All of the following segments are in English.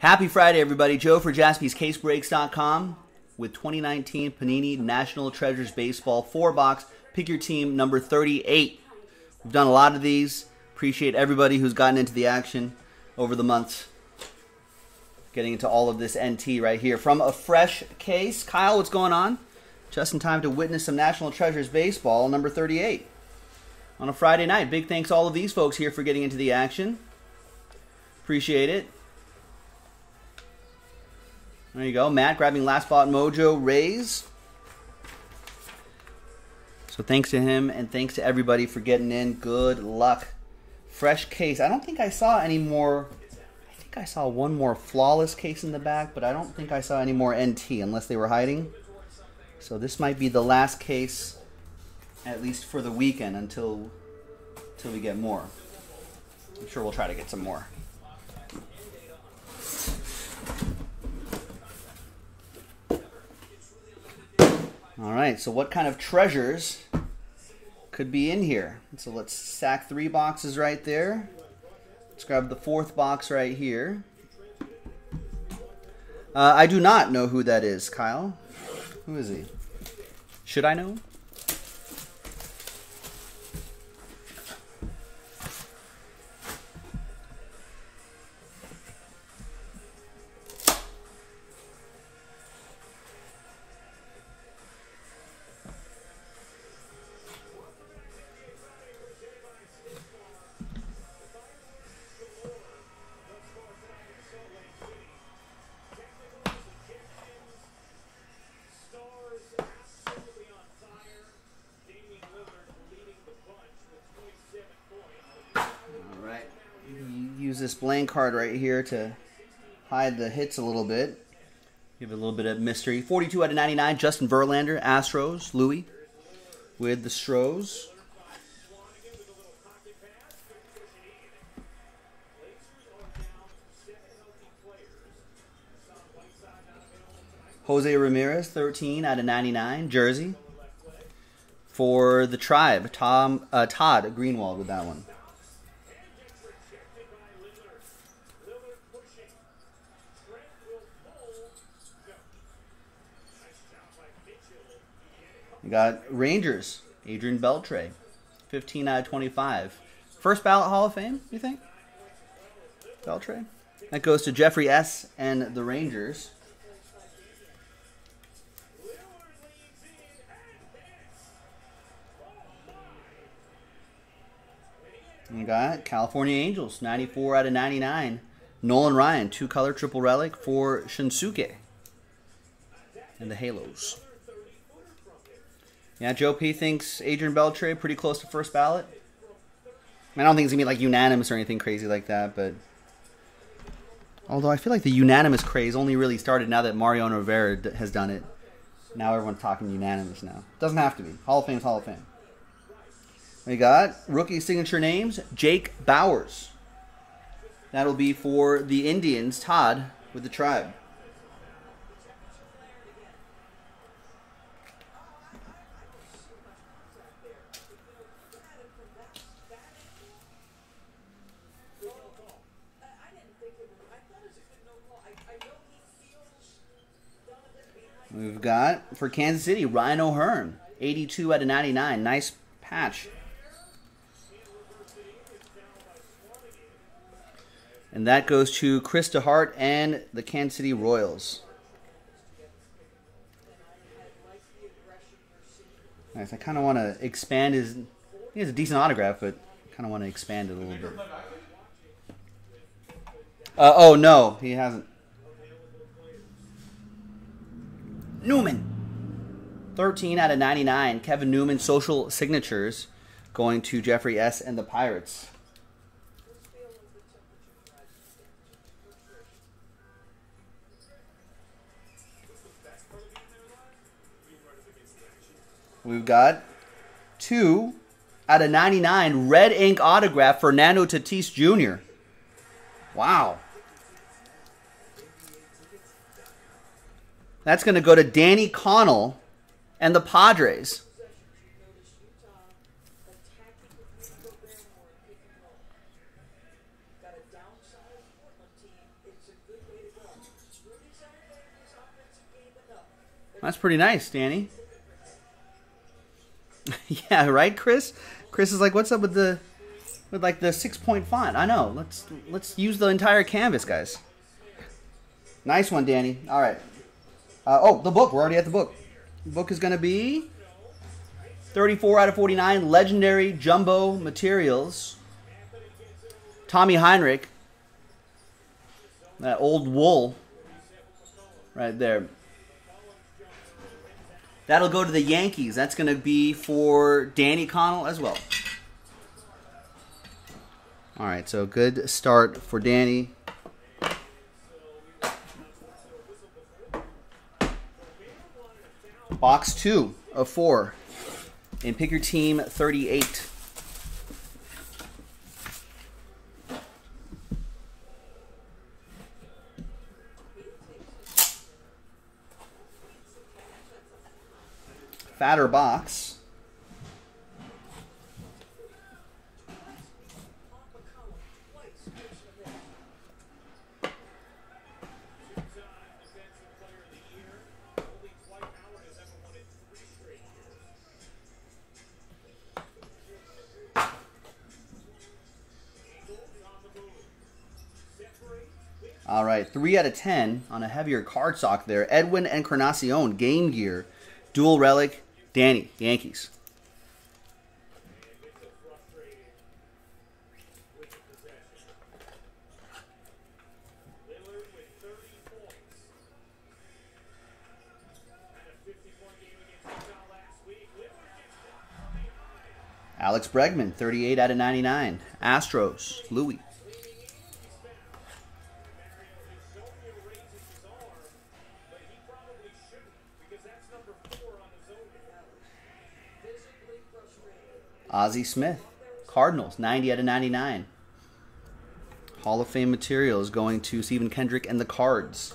Happy Friday, everybody. Joe for JaspysCaseBreaks.com with 2019 Panini National Treasures Baseball 4-box. Pick your team, number 38. We've done a lot of these. Appreciate everybody who's gotten into the action over the months. Getting into all of this NT right here. From a fresh case. Kyle, what's going on? Just in time to witness some National Treasures Baseball, number 38. On a Friday night. Big thanks to all of these folks here for getting into the action. Appreciate it. There you go. Matt grabbing last spot mojo Rays. So thanks to him and thanks to everybody for getting in. Good luck. Fresh case. I don't think I saw any more. I think I saw one more flawless case in the back, but I don't think I saw any more NT unless they were hiding. So this might be the last case, at least for the weekend, until we get more. I'm sure we'll try to get some more. All right, so what kind of treasures could be in here? So let's sack 3 boxes right there. Let's grab the 4th box right here. I do not know who that is, Kyle. Who is he? Should I know? This blank card right here to hide the hits a little bit. Give it a little bit of mystery. 42 out of 99, Justin Verlander, Astros, Louis with the Stros. Jose Ramirez, 13 out of 99, jersey. For the Tribe, Todd Greenwald with that one. We got Rangers, Adrian Beltre, 15 out of 25. First ballot Hall of Fame, you think? Beltre? That goes to Jeffrey S and the Rangers. We got California Angels, 94 out of 99. Nolan Ryan, 2-color triple relic for Shinsuke and the Halos. Yeah, Joe P thinks Adrian Beltre pretty close to first ballot. I don't think it's going to be like unanimous or anything crazy like that, but although I feel like the unanimous craze only really started now that Mariano Rivera has done it. Now everyone's talking unanimous now. Doesn't have to be. Hall of Fame's Hall of Fame. We got rookie signature names, Jake Bowers. That'll be for the Indians, Todd with the Tribe. We've got, for Kansas City, Ryan O'Hearn, 82 out of 99. Nice patch. And that goes to Chris DeHart and the Kansas City Royals. Nice. I kind of want to expand his... I think it's a decent autograph, but I kind of want to expand it a little bit. Oh, no, he hasn't. Newman, 13 out of 99. Kevin Newman, social signatures, going to Jeffrey S. and the Pirates. We've got 2 out of 99. Red ink autograph, Fernando Tatis Jr. Wow. That's going to go to Danny Connell and the Padres. That's pretty nice, Danny. Yeah, right, Chris? Chris is like, what's up with the like the 6-point font? I know. Let's use the entire canvas, guys. Nice one, Danny. All right. Oh, the book. We're already at the book. The book is going to be 34 out of 49 legendary jumbo materials. Tommy Heinrich. That old wool right there. That'll go to the Yankees. That's going to be for Danny Connell as well. All right, so good start for Danny. Box 2 of 4. And pick your team 38. Fatter box. All right, 3 out of 10 on a heavier cardstock there. Edwin Encarnacion, Game Gear, dual relic. Danny, Yankees. Alex Bregman, 38 out of 99. Astros, Louis. Ozzie Smith, Cardinals, 90 out of 99. Hall of Fame material is going to Stephen Kendrick and the Cards.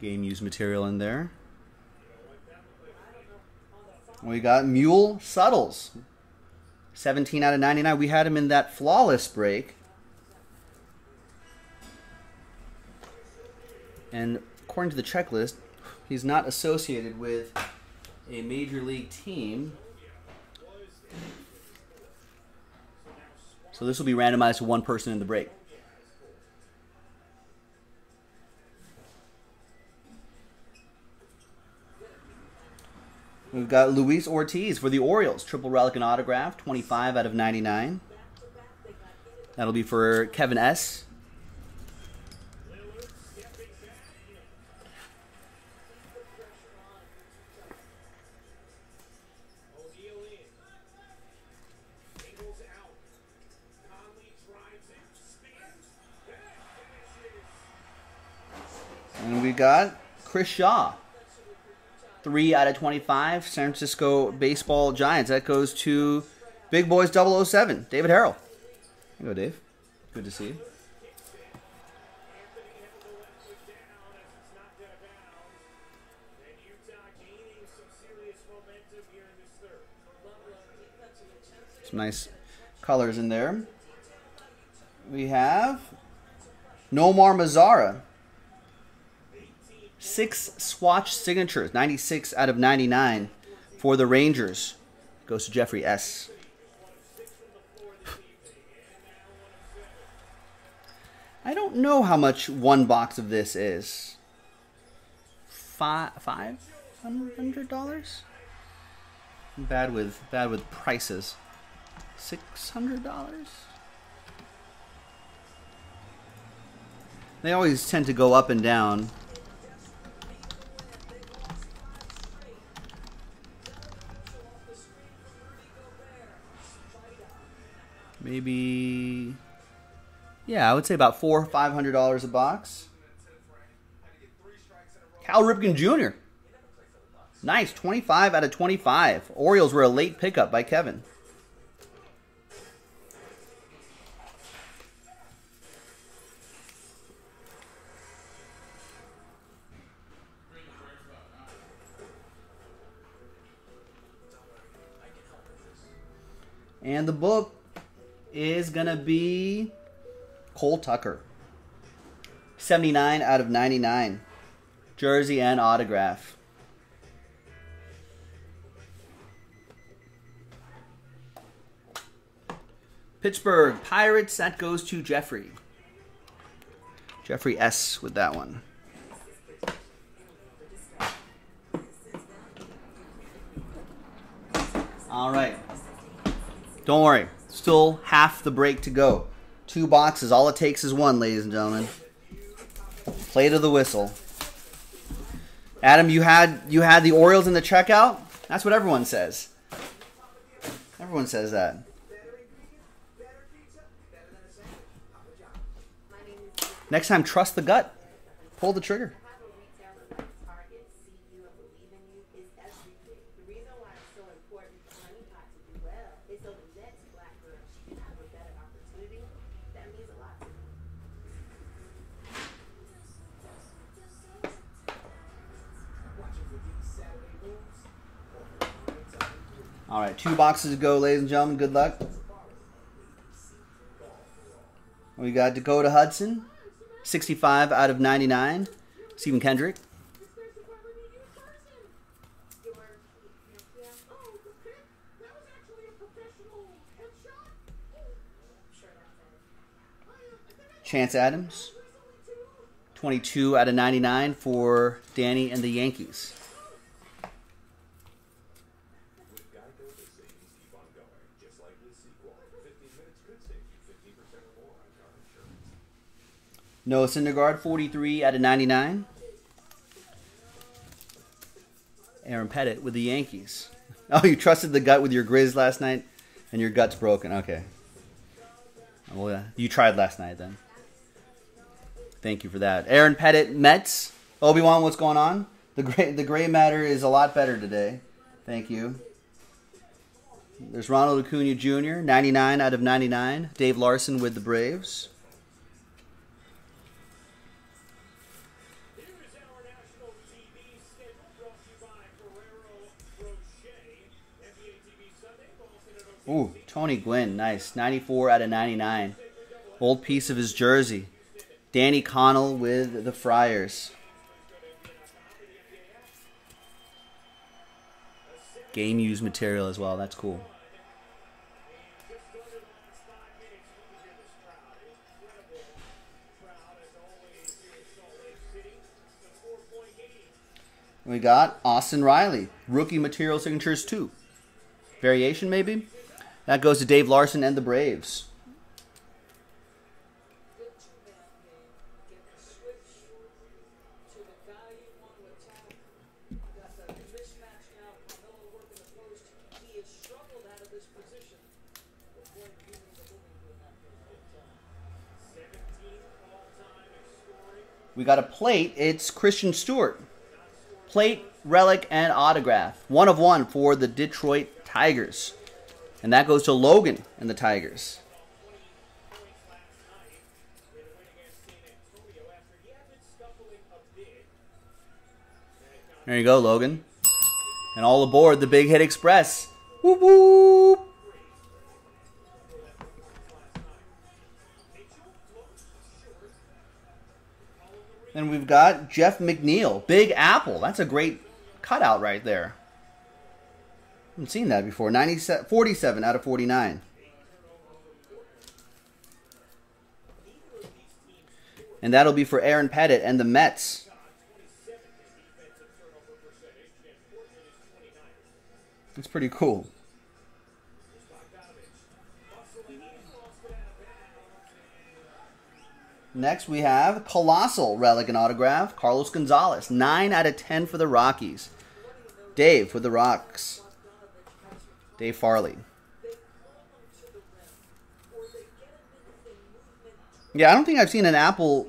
Game used material in there. We got Mule Suttles, 17 out of 99. We had him in that flawless break. And according to the checklist, he's not associated with a major league team. So this will be randomized to one person in the break. We've got Luis Ortiz for the Orioles. Triple relic and autograph, 25 out of 99. That'll be for Kevin S. Got Chris Shaw, 3 out of 25, San Francisco Baseball Giants. That goes to Big Boys 007, David Harrell. There you go, Dave. Good to see you. Some nice colors in there. We have Nomar Mazara. 6 swatch signatures, 96 out of 99 for the Rangers. Goes to Jeffrey S. I don't know how much one box of this is. $500? I'm bad with prices. $600? They always tend to go up and down. Maybe, yeah, I would say about $400 or $500 a box. Cal Ripken Jr. Nice, 25 out of 25. Orioles were a late pickup by Kevin. And the book is going to be Cole Tucker. 79 out of 99. Jersey and autograph. Pittsburgh Pirates, that goes to Jeffrey. Jeffrey S with that one. All right. Don't worry. Still half the break to go. 2 boxes. All it takes is one, ladies and gentlemen. Play to the whistle. Adam, you had the Orioles in the checkout? That's what everyone says. Everyone says that. Next time, trust the gut. Pull the trigger. All right, 2 boxes to go, ladies and gentlemen. Good luck. We got Dakota Hudson, 65 out of 99. Stephen Kendrick. Chance Adams, 22 out of 99 for Danny and the Yankees. Noah Syndergaard, 43 out of 99. Aaron Pettit with the Yankees. Oh, you trusted the gut with your Grizz last night, and your gut's broken. Okay. Well, yeah, you tried last night then. Thank you for that. Aaron Pettit, Mets. Obi-Wan, what's going on? The gray matter is a lot better today. Thank you. There's Ronald Acuna Jr., 99 out of 99. Dave Larson with the Braves. Ooh, Tony Gwynn, nice. 94 out of 99. Old piece of his jersey. Danny Connell with the Friars. Game used material as well, that's cool. We got Austin Riley, rookie material signatures too. Variation maybe? That goes to Dave Larson and the Braves. We got a plate. It's Christian Stewart. Plate, relic, and autograph. 1 of 1 for the Detroit Tigers. And that goes to Logan and the Tigers. There you go, Logan. And all aboard the Big Hit Express. Whoop, whoop. And we've got Jeff McNeil, Big Apple. That's a great cutout right there. I haven't seen that before. 47 out of 49. And that'll be for Aaron Pettit and the Mets. That's pretty cool. Next we have Colossal Relic and Autograph. Carlos Gonzalez. 9 out of 10 for the Rockies. Dave with the Rocks. Dave Farley. Yeah, I don't think I've seen an apple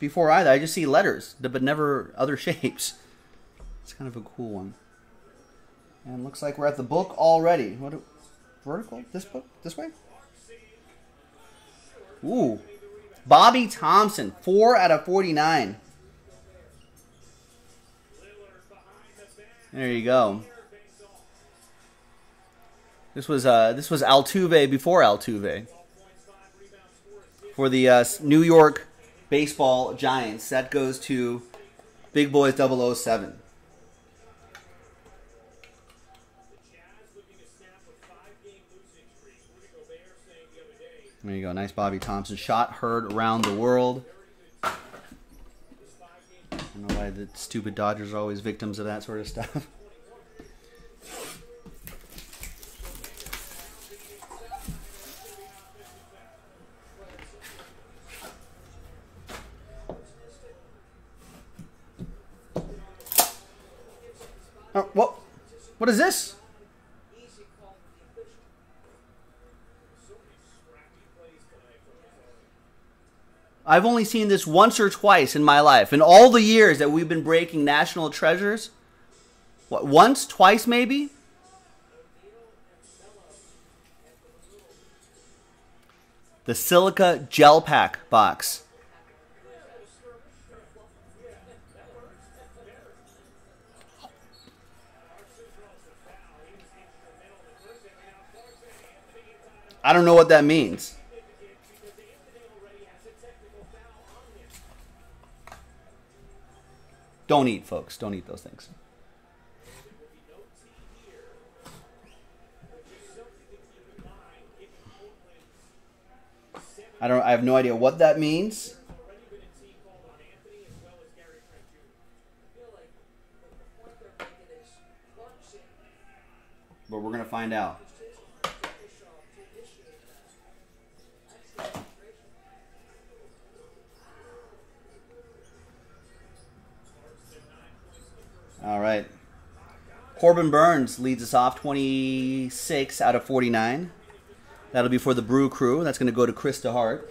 before either. I just see letters, but never other shapes. It's kind of a cool one. And looks like we're at the book already. What? Vertical? This book? This way? Ooh. Bobby Thomson, 4 out of 49. There you go. This was Altuve before Altuve for the New York Baseball Giants. That goes to Big Boys 007. There you go. Nice Bobby Thomson shot heard around the world. I don't know why the stupid Dodgers are always victims of that sort of stuff. Oh, what? What is this? I've only seen this once or twice in my life. In all the years that we've been breaking National Treasures, what, once, twice maybe? The Silica Gel Pack box. I don't know what that means. Don't eat, folks. Don't eat those things. I have no idea what that means. But we're going to find out. All right. Corbin Burns leads us off, 26 out of 49. That'll be for the Brew Crew. That's going to go to Chris DeHart.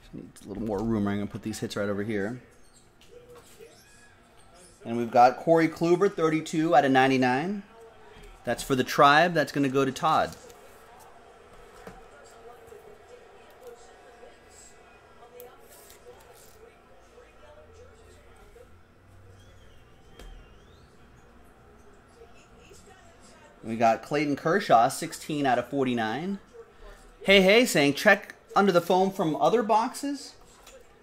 Just needs a little more room. I'm going to put these hits right over here. And we've got Corey Kluber, 32 out of 99. That's for the Tribe. That's going to go to Todd. We got Clayton Kershaw, 16 out of 49. Hey, hey, saying check under the foam from other boxes.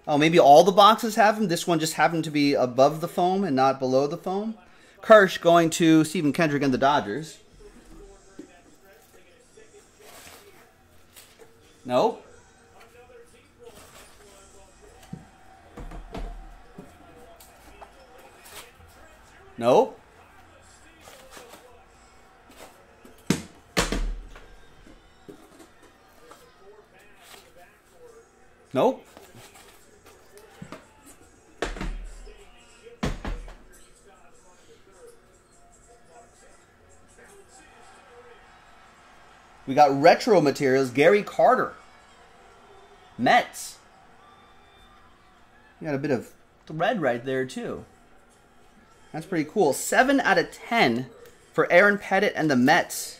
Oh, maybe all the boxes have them. This one just happened to be above the foam and not below the foam. Kersh going to Stephen Kendrick and the Dodgers. Nope. Nope. Nope. We got retro materials. Gary Carter. Mets. You got a bit of thread right there, too. That's pretty cool. 7 out of 10 for Aaron Pettit and the Mets.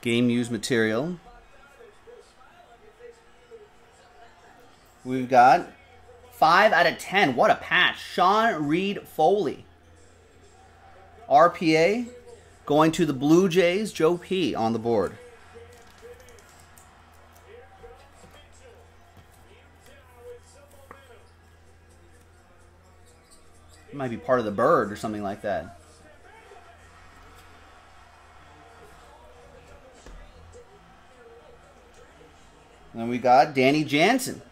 Game used material. We've got 5 out of 10. What a patch. Sean Reed Foley. RPA going to the Blue Jays. Joe P on the board. It might be part of the bird or something like that. And we got Danny Jansen,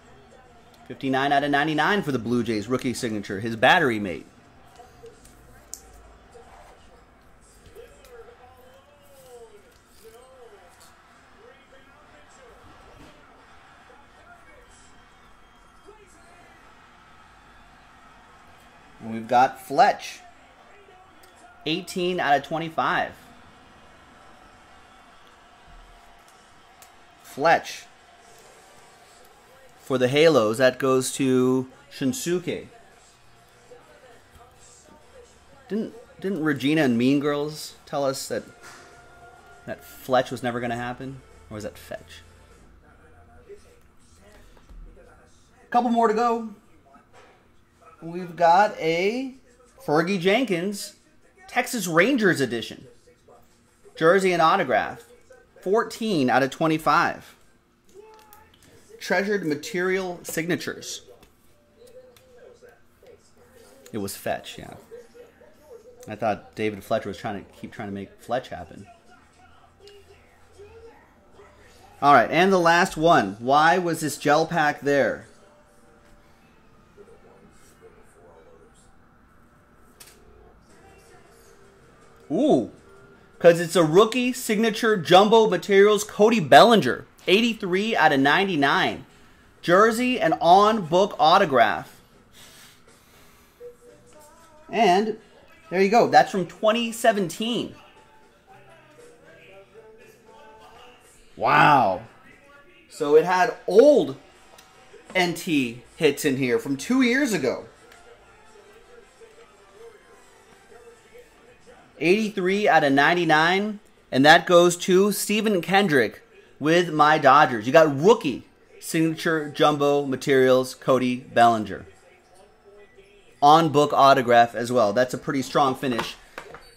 59 out of 99 for the Blue Jays, rookie signature, his battery mate. And we've got Fletch, 18 out of 25. Fletch. For the Halos, that goes to Shinsuke. Didn't Regina and Mean Girls tell us that Fletch was never going to happen? Or was that Fetch? A couple more to go. we've got a Fergie Jenkins Texas Rangers edition. Jersey and autograph. 14 out of 25. Treasured material signatures. It was Fetch, yeah. I thought David Fletcher was trying to make Fletch happen. All right, and the last one. Why was this gel pack there? Ooh, because it's a rookie signature jumbo materials Cody Bellinger. 83 out of 99. Jersey and on-book autograph. And there you go. That's from 2017. Wow. So it had old NT hits in here from 2 years ago. 83 out of 99. And that goes to Stephen Kendrick with my Dodgers. You got rookie signature jumbo materials, Cody Bellinger. On book autograph as well. That's a pretty strong finish.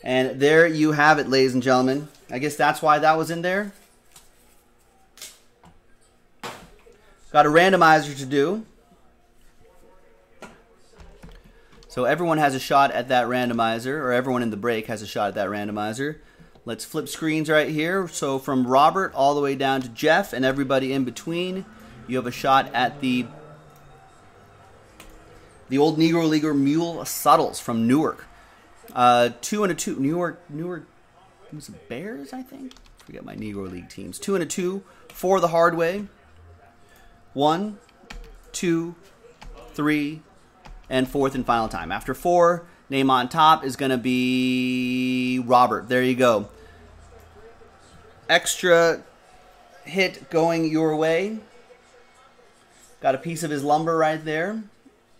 And there you have it, ladies and gentlemen. I guess that's why that was in there. Got a randomizer to do. So everyone has a shot at that randomizer, or everyone in the break has a shot at that randomizer. Let's flip screens right here. So from Robert all the way down to Jeff and everybody in between, you have a shot at the old Negro Leaguer Mule Suttles from Newark. 2 and a 2. Newark it was the Bears, I think. We got my Negro League teams. 2 and a 2 for the hard way. 1, 2, 3, and fourth and final time. After 4, name on top is going to be Robert. There you go. Extra hit going your way. Got a piece of his lumber right there.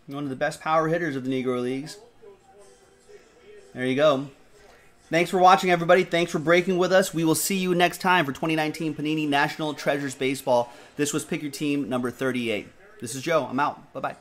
One of the best power hitters of the Negro Leagues. There you go. Thanks for watching, everybody. Thanks for breaking with us. We will see you next time for 2019 Panini National Treasures Baseball. This was Pick Your Team number 38. This is Joe. I'm out. Bye-bye.